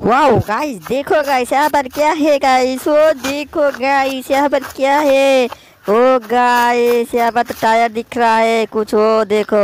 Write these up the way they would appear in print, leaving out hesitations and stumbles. Wow guys, देखो guys यहाँ पर क्या है गाइस, वो देखो गाइस यहाँ पर क्या है, ओ गाइस यहाँ पर टायर दिख रहा है कुछ, वो देखो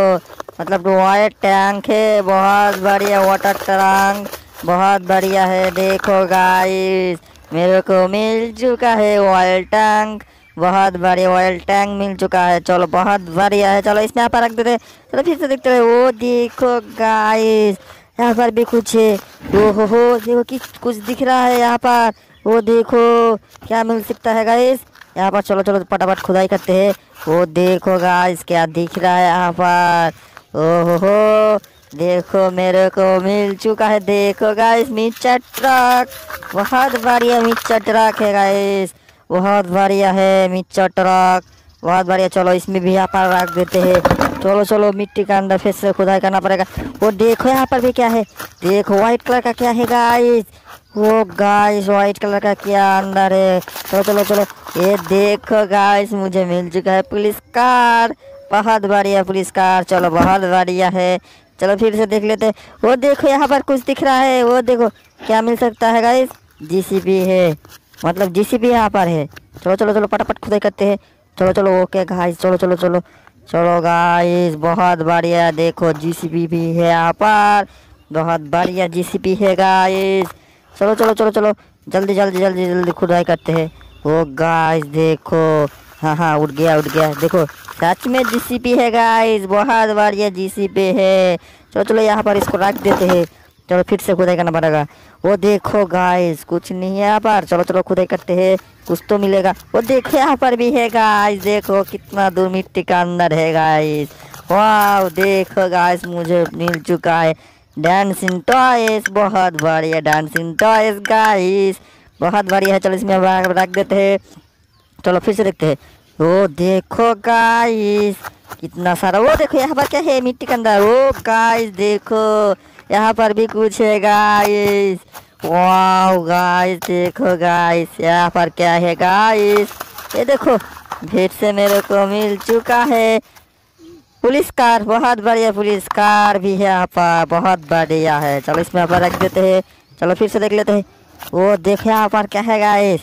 मतलब रॉयल टैंक है, बहुत बढ़िया वाटर टैंक, बहुत बढ़िया है। देखो गाइस मेरे को मिल चुका है ऑयल टैंक, बहुत बढ़िया ऑयल टैंक मिल चुका है, चलो बहुत बढ़िया है, चलो इसमें यहाँ पर रख देते, चलो फिर से देखते हैं। वो देखो गाइस यहाँ पर भी कुछ है, ओहो देखो कि कुछ दिख रहा है यहाँ पर, वो देखो क्या मिल सकता है गाइस यहाँ पर, चलो चलो फटाफट खुदाई करते हैं। वो देखो गाइस क्या दिख रहा है यहाँ पर, ओहो देखो मेरे को मिल चुका है, देखो गाइस मिक्सर ट्रक, बहुत बढ़िया मिक्सर ट्रक है गाइस, बहुत बढ़िया है मिक्सर ट्रक, बहुत बढ़िया, चलो इसमें भी यहाँ पर रख देते हैं, चलो चलो मिट्टी का अंदर फिर से खुदाई करना पड़ेगा। वो देखो यहाँ पर भी क्या है, देखो वाइट कलर का क्या है गाइस, वो गाइस वाइट कलर का क्या अंदर है, चलो चलो चलो, ये देखो गाइस मुझे मिल चुका है पुलिस कार, बहुत बढ़िया पुलिस कार, चलो बहुत बढ़िया है, चलो फिर से देख लेते। वो देखो यहाँ पर कुछ दिख रहा है, वो देखो क्या मिल सकता है गाइस, JCB है, मतलब JCB यहाँ पर है, चलो चलो चलो फटाफट खुदाई करते हैं, चलो चलो ओके गाइस, चलो चलो चलो चलो गाइस बहुत बढ़िया, देखो JCB भी है यहाँ पर, बहुत बढ़िया JCB है गाइस, चलो चलो चलो चलो जल्दी जल्दी जल्दी जल्दी खुदाई करते हैं। वो गाइस देखो, हाँ हाँ उठ गया उठ गया, देखो सच में JCB है गाइस, बहुत बढ़िया JCB है, चलो चलो यहाँ पर इसको रख देते हैं, चलो फिर से खुदाई करना पड़ेगा। वो देखो गाइस कुछ नहीं है यहाँ पर, चलो चलो खुदाई करते हैं कुछ तो मिलेगा, वो देखो यहाँ पर भी है गाइस, देखो कितना दूर मिट्टी का अंदर है गाइस, वाह देखो गाइस मुझे मिल चुका है डांसिंग टॉयस, बहुत बढ़िया डांसिंग टॉयस गाइस, बहुत बढ़िया है, चलो इसमें रख देते हैं, चलो फिर से देखते हैं। वो देखो गाइस कितना सारा, वो देखो यहाँ पर क्या है मिट्टी के अंदर, वो गाइस देखो यहाँ पर भी कुछ है गाइस, वाओ गाइस देखो गाइस यहाँ पर क्या है गाइस, ये देखो फिर से मेरे को मिल चुका है पुलिस कार, बहुत बढ़िया पुलिस कार भी है यहाँ पर, बहुत बढ़िया है, चलो इसमें यहाँ पर रख देते हैं, चलो फिर से देख लेते हैं। वो देखो यहाँ पर क्या है गाइस,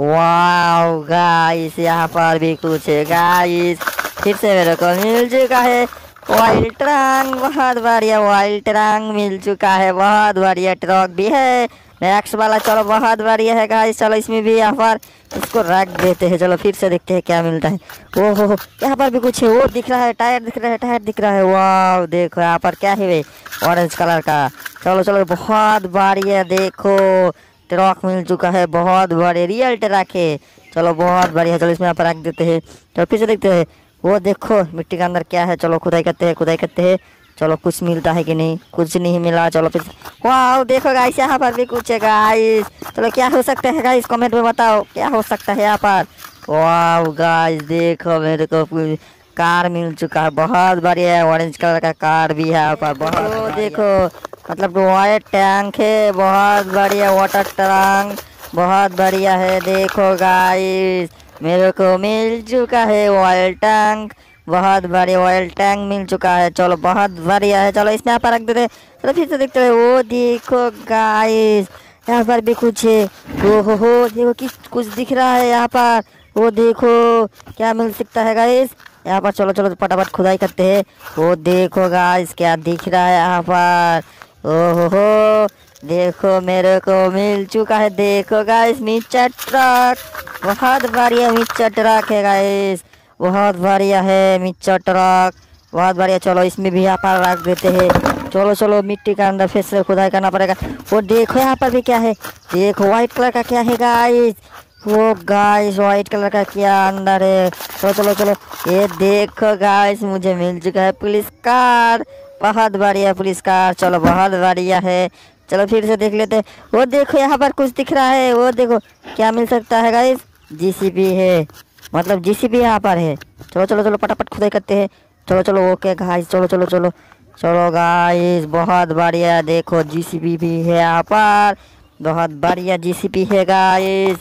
वाओ गाइस यहाँ पर भी कुछ है गाइस, फिर से मेरे को मिल चुका है वाइल्ड ट्रंक, बहुत बढ़िया वाइल्ड ट्रंक मिल चुका है, बहुत बढ़िया ट्रक भी है मैक्स वाला, चलो बहुत बढ़िया है गाइस, चलो इसमें भी यहाँ पर इसको रख देते हैं, चलो फिर से देखते हैं क्या मिलता है। ओहो यहाँ पर भी कुछ है, वो दिख रहा है टायर दिख रहा है, टायर दिख रहा है, वाह देखो यहाँ पर क्या है वे ऑरेंज कलर का, चलो चलो बहुत बढ़िया, देखो ट्रक मिल चुका है, बहुत बड़े रियल ट्रक है, चलो बहुत बढ़िया, चलो इसमें यहाँ पर रख देते हैं, चलो फिर से देखते हैं। वो देखो मिट्टी के अंदर क्या है, चलो खुदाई करते हैं खुदाई करते हैं, चलो कुछ मिलता है कि नहीं, कुछ नहीं मिला, चलो फिर, वाह देखो गाइस यहाँ पर भी कुछ है गाइस, चलो क्या हो सकता है गाइस कमेंट में बताओ क्या हो सकता है यहाँ पर। वाह गाइस देखो मेरे को कार मिल चुका है, बहुत बढ़िया ऑरेंज कलर का कार भी है यहाँ पर, बहुत देखो मतलब रॉयल टैंक है, बहुत बढ़िया वाटर टैंक, बहुत बढ़िया है, देखो गाइस मेरे को मिल चुका है ऑयल टैंक, बहुत बढ़िया ऑयल टैंक मिल चुका है, चलो बहुत बढ़िया है, चलो इसमें यहाँ पर रख देते हैं, चलो फिर से देखते हैं। वो देखो गाइस यहाँ पर भी कुछ है, ओहो देखो कि कुछ दिख रहा है यहाँ पर, वो देखो क्या मिल सकता है गाइस यहाँ पर, चलो चलो फटाफट खुदाई करते हैं। वो देखो गाइस क्या दिख रहा है यहाँ पर, ओहो देखो मेरे को मिल चुका है, देखो गाइस मिक्सर ट्रक, बहुत बढ़िया मिक्सर ट्रक है गाइस, बहुत बढ़िया है मिक्सर ट्रक, बहुत बढ़िया, चलो इसमें भी यहाँ पर रख देते हैं, चलो चलो मिट्टी के अंदर फिर से खुदाई करना पड़ेगा। वो देखो यहाँ पर भी क्या है, देखो वाइट कलर का क्या है गाइस, वो गाइस वाइट कलर का क्या अंदर है, चलो चलो चलो, ये देखो गाइस मुझे मिल चुका है पुलिस कार, बहुत बढ़िया पुलिस कार, चलो बहुत बढ़िया है, चलो फिर से देख लेते। वो देखो यहाँ पर कुछ दिख रहा है, वो देखो क्या मिल सकता है गाइस, JCB है, मतलब JCB यहाँ पर है, चलो चलो चलो फटाफट खुदाई करते हैं, चलो चलो ओके गाइस, चलो चलो चलो चलो गाइस बहुत बढ़िया, देखो JCB भी है यहाँ पर, बहुत बढ़िया JCB है गाइस,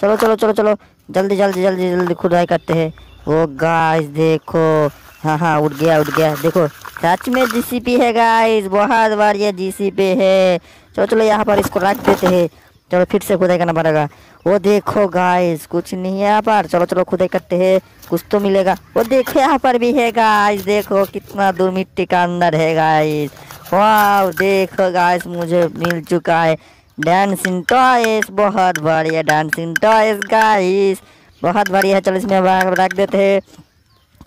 चलो चलो चलो चलो जल्दी जल्दी जल्दी जल्दी खुदाई करते हैं। वो गाइस देखो, हाँ हाँ उठ गया देखो सच में JCB है गाइस, बहुत बढ़िया JCB है, चलो चलो यहाँ पर इसको रख देते हैं। चलो फिर से खुदाई करना पड़ेगा। वो देखो गाइस कुछ नहीं है यहाँ पर। चलो चलो खुदाई करते हैं, कुछ तो मिलेगा। वो देखो यहाँ पर भी है गाइस, देखो कितना दूर मिट्टी का अंदर है गाइस। वाह देखो गाइस मुझे मिल चुका है डांसिंग टॉयस, बहुत बढ़िया डांसिंग टॉयस गाइस, बहुत बढ़िया है। चलो इसमें रख देते हैं।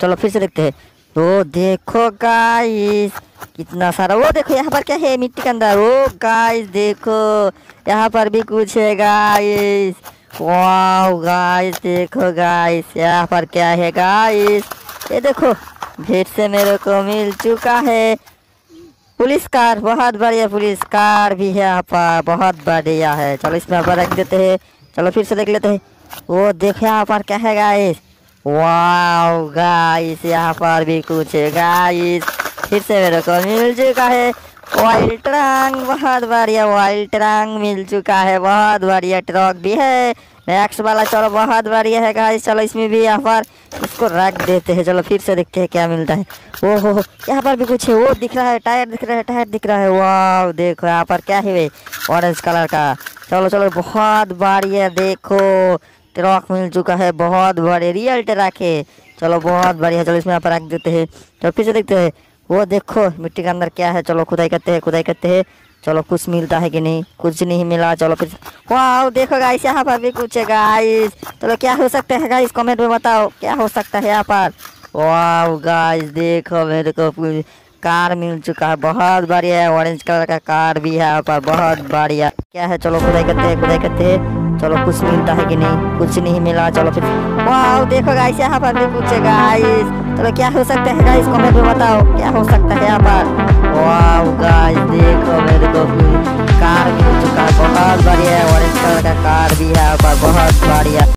चलो फिर से देखते हैं। तो देखो गाइस कितना सारा, वो देखो यहाँ पर क्या है मिट्टी के अंदर। ओ गाइस देखो यहाँ पर भी कुछ है गाइस। वाओ गाइस देखो गाइस यहाँ पर क्या है गाइस, ये देखो फिर से मेरे को मिल चुका है पुलिस कार, बहुत बढ़िया पुलिस कार भी है यहाँ पर, बहुत बढ़िया है। चलो इसमें पर रख देते हैं। चलो फिर से देख लेते हैं। वो देखो यहाँ पर क्या है गाइस। वाओ गाइस यहाँ पर भी कुछ है गाइस, फिर से मेरे को मिल चुका है वाइल्ड ट्रंक, बहुत बढ़िया वाइल्ड ट्रंक मिल चुका है, बहुत बढ़िया ट्रक भी है मैक्स वाला। चलो बहुत बढ़िया है गाइस। चलो इसमें भी यहाँ पर इसको रख देते हैं। चलो फिर से देखते हैं क्या मिलता है। ओहो यहाँ पर भी कुछ है, वो दिख रहा है टायर, दिख रहा है टायर, दिख रहा है। वाओ देखो यहाँ पर क्या है ऑरेंज कलर का। चलो चलो बहुत बढ़िया, देखो ट्रक मिल चुका है, बहुत बड़े रियल ट्रक है। चलो बहुत बढ़िया। चलो इसमें यहाँ पर रख देते हैं। चलो फिर से देखते हैं। वो देखो मिट्टी के अंदर क्या है। चलो खुदाई करते हैं, खुदाई करते हैं। चलो कुछ मिलता है कि नहीं, कुछ नहीं मिला। चलो फिर वाह देखो गाइस यहाँ पर भी कुछ है गाइस। चलो क्या हो सकता है गाइस, कमेंट में बताओ क्या हो सकता है यहाँ पर। वाह गाइस देखो मेरे को कार मिल चुका है, बहुत बढ़िया है, ऑरेंज कलर का कार भी है यहाँ पर, बहुत बढ़िया क्या है। चलो खुदाई करते हैं, खुदाई करते हैं। चलो कुछ मिलता है कि नहीं, कुछ नहीं मिला। चलो फिर वाह देखो गाइस यहाँ पर भी कुछ है गाइस। चलो क्या हो सकता है गाइस, कमेंट में बताओ क्या हो सकता है यहाँ पर। वाह गाइस देखो मेरे को कार मिल चुका है, बहुत बढ़िया है, ऑरेंज कलर का कार भी है यहाँ पर, बहुत बढ़िया।